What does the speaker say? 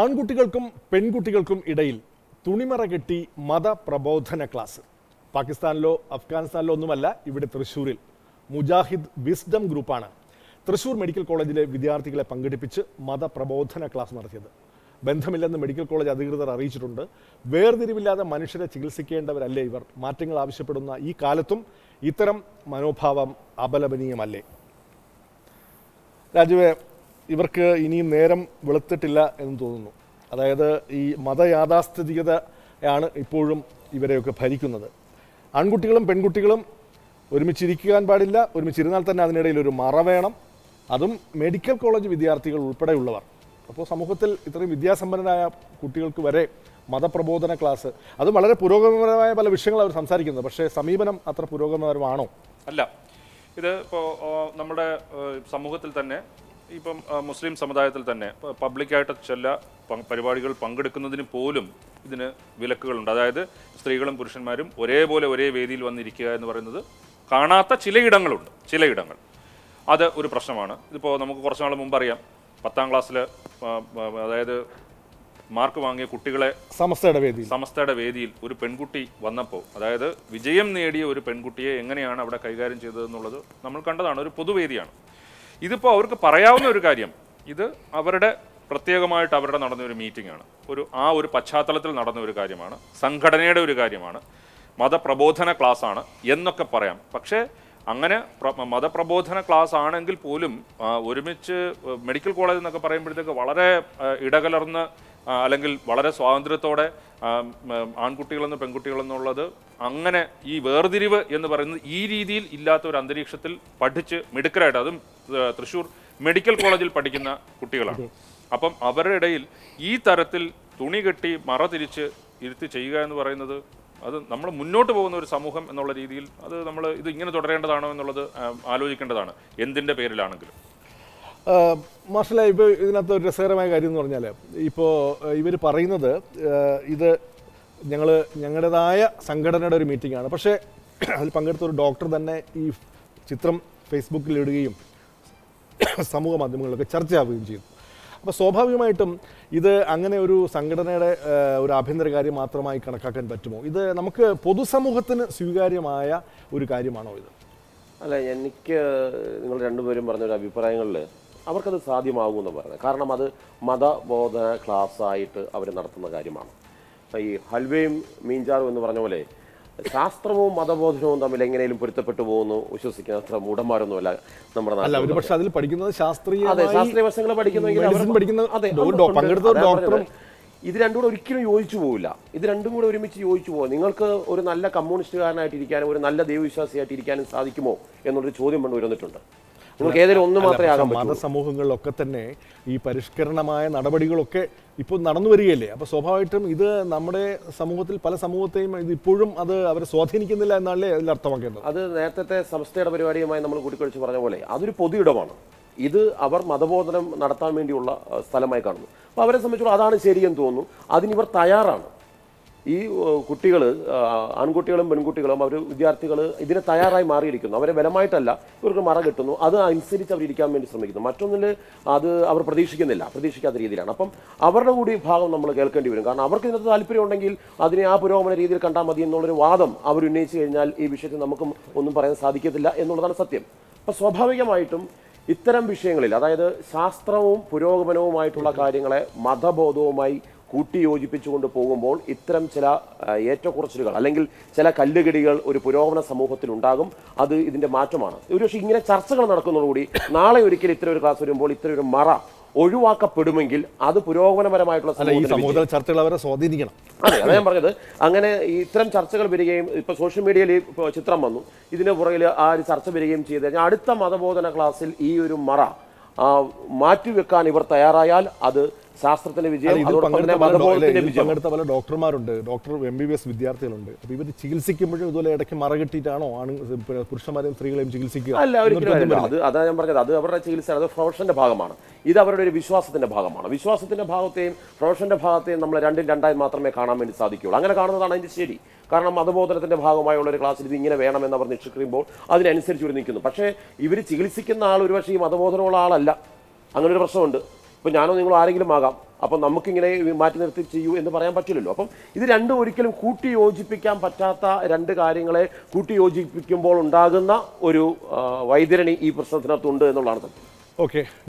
ആൺകുട്ടികൾക്കും പെൺകുട്ടികൾക്കും ഇടയിൽ തുണിമറ കെട്ടി മതപ്രബോധന ക്ലാസ്. പാകിസ്ഥാനിലോ അഫ്ഗാനിസ്ഥാനിലോ ഒന്നുമല്ല, ഇവിടെ തൃശ്ശൂരിൽ മുജാഹിദ് വിസ്ഡം ഗ്രൂപ്പാണ് തൃശ്ശൂർ മെഡിക്കൽ കോളേജിലെ വിദ്യാർത്ഥികളെ പങ്കെടുപ്പിച്ച് മതപ്രബോധന ക്ലാസ് നടത്തിയത്. ബന്ധമില്ലെന്ന് മെഡിക്കൽ കോളേജ് അധികൃതർ അറിയിച്ചിട്ടുണ്ട്. വേർതിരിവില്ലാതെ മനുഷ്യരെ ചികിത്സിക്കേണ്ടവരല്ലേ ഇവർ? മാറ്റങ്ങൾ ആവശ്യപ്പെടുന്ന ഈ കാലത്തും ഇത്തരം മനോഭാവം അപലപനീയമല്ലേ? രാജുവെ, ഇവർക്ക് ഇനിയും നേരം വെളുത്തിട്ടില്ല എന്ന് തോന്നുന്നു. അതായത് ഈ മതയാഥാസ്ഥിതികതയാണ് ഇപ്പോഴും ഇവരെയൊക്കെ ഭരിക്കുന്നത്. ആൺകുട്ടികളും പെൺകുട്ടികളും ഒരുമിച്ചിരിക്കാൻ പാടില്ല, ഒരുമിച്ചിരുന്നാൽ തന്നെ അതിനിടയിൽ ഒരു മറ വേണം, അതും മെഡിക്കൽ കോളേജ് വിദ്യാർത്ഥികൾ ഉൾപ്പെടെയുള്ളവർ. അപ്പോൾ സമൂഹത്തിൽ ഇത്രയും വിദ്യാസമ്പന്നരായ കുട്ടികൾക്ക് വരെ മതപ്രബോധന ക്ലാസ്, അത് വളരെ പുരോഗമനപരമായ പല വിഷയങ്ങൾ അവർ സംസാരിക്കുന്നത്. പക്ഷേ സമീപനം അത്ര പുരോഗമനപരമാണോ? അല്ല, ഇത് ഇപ്പോൾ നമ്മുടെ സമൂഹത്തിൽ തന്നെ, ഇപ്പം മുസ്ലിം സമുദായത്തിൽ തന്നെ പബ്ലിക്കായിട്ട് ചില പരിപാടികൾ പങ്കെടുക്കുന്നതിന് പോലും ഇതിന് വിലക്കുകളുണ്ട്. അതായത് സ്ത്രീകളും പുരുഷന്മാരും ഒരേപോലെ ഒരേ വേദിയിൽ വന്നിരിക്കുക എന്ന് പറയുന്നത് കാണാത്ത ചിലയിടങ്ങളുണ്ട്, ചിലയിടങ്ങൾ. അത് ഒരു പ്രശ്നമാണ്. ഇതിപ്പോൾ നമുക്ക് കുറച്ച് നാൾ മുമ്പ് അറിയാം, 10ാം ക്ലാസ്സിൽ അതായത് മാർക്ക് വാങ്ങിയ കുട്ടികളെ സമസ്തയുടെ വേദിയിൽ ഒരു പെൺകുട്ടി വന്നപ്പോൾ, അതായത് വിജയം നേടിയ ഒരു പെൺകുട്ടിയെ എങ്ങനെയാണ് അവിടെ കൈകാര്യം ചെയ്തതെന്നുള്ളത് നമ്മൾ കണ്ടതാണ്. ഒരു പൊതുവേദിയാണ്. ഇതിപ്പോൾ അവർക്ക് പറയാവുന്ന ഒരു കാര്യം, ഇത് അവരുടെ പ്രത്യേകമായിട്ട് അവരുടെ നടന്നൊരു മീറ്റിംഗാണ്, ഒരു പശ്ചാത്തലത്തിൽ നടന്ന ഒരു കാര്യമാണ്, സംഘടനയുടെ ഒരു കാര്യമാണ്, മതപ്രബോധന ക്ലാസ്സാണ് എന്നൊക്കെ പറയാം. പക്ഷേ അങ്ങനെ മതപ്രബോധന ക്ലാസ് ആണെങ്കിൽ പോലും ഒരുമിച്ച് മെഡിക്കൽ കോളേജ് എന്നൊക്കെ പറയുമ്പോഴത്തേക്ക് വളരെ ഇടകലർന്ന് അല്ലെങ്കിൽ വളരെ സ്വാതന്ത്ര്യത്തോടെ ആൺകുട്ടികളെന്ന് പെൺകുട്ടികളെന്നുള്ളത് അങ്ങനെ ഈ വേർതിരിവ് എന്ന് പറയുന്നത് ഈ രീതിയിൽ ഇല്ലാത്ത ഒരു അന്തരീക്ഷത്തിൽ പഠിച്ച് മിടുക്കരായിട്ട്, അതും തൃശ്ശൂർ മെഡിക്കൽ കോളേജിൽ പഠിക്കുന്ന കുട്ടികളാണ്. അപ്പം അവരുടെ ഇടയിൽ ഈ തരത്തിൽ തുണി കെട്ടി മറ തിരിച്ച് ഇരുത്തി ചെയ്യുക എന്ന് പറയുന്നത്, അത് നമ്മൾ മുന്നോട്ട് പോകുന്ന ഒരു സമൂഹം എന്നുള്ള രീതിയിൽ അത് നമ്മൾ ഇത് ഇങ്ങനെ തുടരേണ്ടതാണോ എന്നുള്ളത് ആലോചിക്കേണ്ടതാണ്, എന്തിൻ്റെ പേരിലാണെങ്കിലും. മാഷാ, ഇപ്പോൾ ഇതിനകത്ത് ഒരു രസകരമായ കാര്യം എന്ന് പറഞ്ഞാൽ, ഇപ്പോൾ ഇവർ പറയുന്നത് ഇത് ഞങ്ങളുടേതായ സംഘടനയുടെ ഒരു മീറ്റിംഗാണ്. പക്ഷേ അതിൽ പങ്കെടുത്ത ഒരു ഡോക്ടർ തന്നെ ഈ ചിത്രം ഫേസ്ബുക്കിൽ ഇടുകയും സമൂഹ മാധ്യമങ്ങളിലൊക്കെ ചർച്ചയാവുകയും ചെയ്തു. അപ്പോൾ സ്വാഭാവികമായിട്ടും ഇത് അങ്ങനെ ഒരു സംഘടനയുടെ ഒരു ആഭ്യന്തര കാര്യം മാത്രമായി കണക്കാക്കാൻ പറ്റുമോ? ഇത് നമുക്ക് പൊതുസമൂഹത്തിന് സ്വീകാര്യമായ ഒരു കാര്യമാണോ ഇത്? അല്ല, എനിക്ക് നിങ്ങൾ രണ്ടുപേരും പറഞ്ഞൊരു അഭിപ്രായങ്ങളിൽ അവർക്കത് സാധ്യമാകുമെന്ന് പറയുന്നത്, കാരണം അത് മതബോധന ക്ലാസ്സായിട്ട് അവർ നടത്തുന്ന കാര്യമാണ്. ഈ ഹൽവയും മീൻചാറും എന്ന് പറഞ്ഞ പോലെ ശാസ്ത്രവും മതബോധനവും തമ്മിൽ എങ്ങനെയും പൊരുത്തപ്പെട്ടു പോകുന്നു വിശ്വസിക്കുന്ന അത്ര മൂഢന്മാരൊന്നുമല്ല നമ്മുടെ നാട്ടിൽ. പക്ഷേ അതിൽ പഠിക്കുന്നത് ശാസ്ത്രീയ വശങ്ങൾ പഠിക്കുന്നെങ്കിൽ ഇത് രണ്ടും കൂടെ ഒരിക്കലും യോജിച്ചു പോവില്ല. ഇത് രണ്ടും കൂടെ ഒരുമിച്ച് യോജിച്ചു പോകും. നിങ്ങൾക്ക് ഒരു നല്ല കമ്മ്യൂണിസ്റ്റുകാരനായിട്ടിരിക്കാനും ഒരു നല്ല ദൈവവിശ്വാസിയായിട്ടിരിക്കാനും സാധിക്കുമോ എന്നുള്ളൊരു ചോദ്യം കൊണ്ടുവരുന്നിട്ടുണ്ട്. നിങ്ങൾക്ക് ഏതെങ്കിലും ഒന്ന് മാത്രമേ ആകാൻ പറ്റൂ. മതസമൂഹങ്ങളിലൊക്കെ തന്നെ ഈ പരിഷ്കരണമായ നടപടികളൊക്കെ ഇപ്പോൾ നടന്നു വരികയല്ലേ? അപ്പോൾ സ്വാഭാവികമായിട്ടും ഇത് നമ്മുടെ സമൂഹത്തിൽ പല സമൂഹത്തെയും ഇത് ഇപ്പോഴും അത് അവരെ സ്വാധീനിക്കുന്നില്ല എന്നാണല്ലേ അതിൽ അർത്ഥമാക്കേണ്ടത്. അത് നേരത്തെ സംസ്ഥയുടെ പരിപാടിയുമായി നമ്മൾ കൂട്ടിക്കൊഴിച്ച് പറഞ്ഞ പോലെ അതൊരു പൊതു ഇടമാണ്. ഇത് അവർ മതബോധനം നടത്താൻ വേണ്ടിയുള്ള സ്ഥലമായി കാണുന്നു. അപ്പോൾ അവരെ സംബന്ധിച്ചോളം അതാണ് ശരിയെന്ന് തോന്നുന്നു. അതിനിവർ തയ്യാറാണ്. ഈ കുട്ടികൾ, ആൺകുട്ടികളും പെൺകുട്ടികളും, അവർ വിദ്യാർത്ഥികൾ ഇതിന് തയ്യാറായി മാറിയിരിക്കുന്നു. അവരെ ബലമായിട്ടല്ല, ഇവർക്ക് മറ കിട്ടുന്നു, അത് അനുസരിച്ച് അവരിക്കാൻ വേണ്ടി ശ്രമിക്കുന്നു. മറ്റൊന്നിൽ അത് അവർ പ്രതീക്ഷിക്കാത്ത രീതിയിലാണ്. അപ്പം അവരുടെ കൂടി ഭാഗം നമ്മൾ കേൾക്കേണ്ടി വരും. കാരണം അവർക്ക് ഇതിനകത്ത് താല്പര്യമുണ്ടെങ്കിൽ അതിനെ ആ പുരോഗമന രീതിയിൽ കണ്ടാൽ മതി എന്നുള്ളൊരു വാദം അവരുന്നയിച്ചു കഴിഞ്ഞാൽ ഈ വിഷയത്തിൽ നമുക്കും ഒന്നും പറയാൻ സാധിക്കത്തില്ല എന്നുള്ളതാണ് സത്യം. അപ്പം സ്വാഭാവികമായിട്ടും ഇത്തരം വിഷയങ്ങളിൽ, അതായത് ശാസ്ത്രവും പുരോഗമനവുമായിട്ടുള്ള കാര്യങ്ങളെ മതബോധവുമായി കൂട്ടിയോജിപ്പിച്ചുകൊണ്ട് പോകുമ്പോൾ ഇത്തരം ചില ഏറ്റക്കുറച്ചിലുകൾ അല്ലെങ്കിൽ ചില കല്ലുകടികൾ ഒരു പുരോഗമന സമൂഹത്തിൽ ഉണ്ടാകും. അത് ഇതിൻ്റെ മാറ്റമാണ്. ഒരു പക്ഷേ ഇങ്ങനെ ചർച്ചകൾ നടക്കുന്നതോടുകൂടി നാളെ ഒരിക്കൽ ഇത്തരം ഒരു ക്ലാസ് വരുമ്പോൾ ഇത്തരം ഒരു മറ ഒഴിവാക്കപ്പെടുമെങ്കിൽ അത് പുരോഗമനപരമായിട്ടുള്ള ചർച്ചകൾ അവരെ സ്വാധീനിക്കണം. അതെ, അതാണ് ഞാൻ പറഞ്ഞത്. അങ്ങനെ ഇത്തരം ചർച്ചകൾ വരികയും ഇപ്പോൾ സോഷ്യൽ മീഡിയയിൽ ഇപ്പോൾ ചിത്രം വന്നു, ഇതിൻ്റെ പുറകിൽ ആ ഒരു ചർച്ച വരികയും ചെയ്ത് കഴിഞ്ഞാൽ അടുത്ത മതബോധന ക്ലാസ്സിൽ ഈ ഒരു മറ മാറ്റിവെക്കാൻ ഇവർ തയ്യാറായാൽ അത് ശാസ്ത്രത്തിന്റെ വിജയം. അടുത്ത പല ഡോക്ടർമാരുണ്ട്, ഡോക്ടർ MBBS വിദ്യാർത്ഥികളുണ്ട്. അപ്പോൾ ഇവർ ചികിത്സിക്കുമ്പോഴും ഇതുപോലെ ഇടയ്ക്ക് മറ കെട്ടിയിട്ടാണോ ആണ് പുരുഷന്മാരെയും സ്ത്രീകളെയും ചികിത്സിക്കുക? അല്ല, ഒരിക്കലും. അത് അതാണ് ഞാൻ പറഞ്ഞത്, അത് അവരുടെ ചികിത്സയാണ്, അത് പ്രൊഫഷന്റെ ഭാഗമാണ്. ഇത് അവരുടെ ഒരു വിശ്വാസത്തിന്റെ ഭാഗമാണ്. വിശ്വാസത്തിന്റെ ഭാഗത്തെയും പ്രൊഫഷന്റെ ഭാഗത്തെയും നമ്മൾ രണ്ടും രണ്ടായി മാത്രമേ കാണാൻ വേണ്ടി സാധിക്കുകയുള്ളൂ. അങ്ങനെ കാണുന്നതാണ് അതിൻ്റെ ശരി. കാരണം മതബോധനത്തിന്റെ ഭാഗമായുള്ള ഒരു ക്ലാസ്സിൽ ഇത് ഇങ്ങനെ വേണമെന്ന് അവർ നിഷ്കരിക്കുമ്പോൾ അതിനനുസരിച്ച് ഇവർ നിൽക്കുന്നു. പക്ഷേ ഇവർ ചികിത്സിക്കുന്ന ആൾ ഒരുപക്ഷെ ഈ മതബോധനമുള്ള ആളല്ല. അങ്ങനൊരു പ്രശ്നമുണ്ട്. ഇപ്പോൾ ഞാനോ നിങ്ങളോ ആരെങ്കിലും ആകാം. അപ്പോൾ നമുക്ക് ഇങ്ങനെ മാറ്റി നിർത്തി ചെയ്യൂ എന്ന് പറയാൻ പറ്റില്ലല്ലോ അപ്പോൾ ഇത് രണ്ടും ഒരിക്കലും കൂട്ടി യോജിപ്പിക്കാൻ പറ്റാത്ത രണ്ട് കാര്യങ്ങളെ കൂട്ടി യോജിപ്പിക്കുമ്പോൾ ഉണ്ടാകുന്ന ഒരു വൈദ്യരണി ഈ പ്രശ്നത്തിനകത്തുണ്ട് എന്നുള്ളതാണ്. ഓക്കേ.